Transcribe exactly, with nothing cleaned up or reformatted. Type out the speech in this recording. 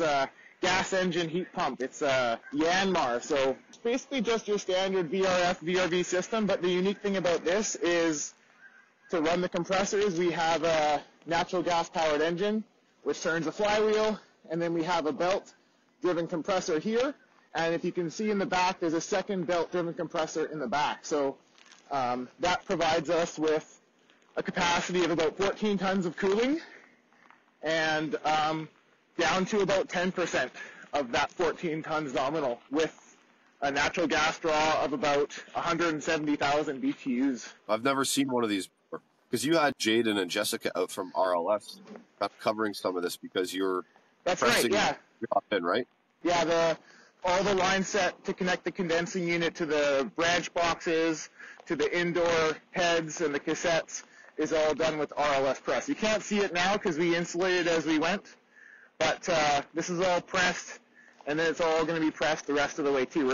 Uh, gas engine heat pump. It's uh, Yanmar. So it's basically just your standard V R F, V R V system, but the unique thing about this is to run the compressors, we have a natural gas powered engine, which turns a flywheel, and then we have a belt driven compressor here. And if you can see in the back, there's a second belt driven compressor in the back. So um, that provides us with a capacity of about fourteen tons of cooling, and um, down to about ten percent of that fourteen tons nominal, with a natural gas draw of about one hundred seventy thousand B T Us. I've never seen one of these before, because you had Jaden and Jessica out from R L S covering some of this because you're That's pressing right, yeah. in, right? Yeah, the, all the lines set to connect the condensing unit to the branch boxes, to the indoor heads and the cassettes is all done with R L S press. You can't see it now because we insulated as we went. But uh, this is all pressed, and then it's all going to be pressed the rest of the way too.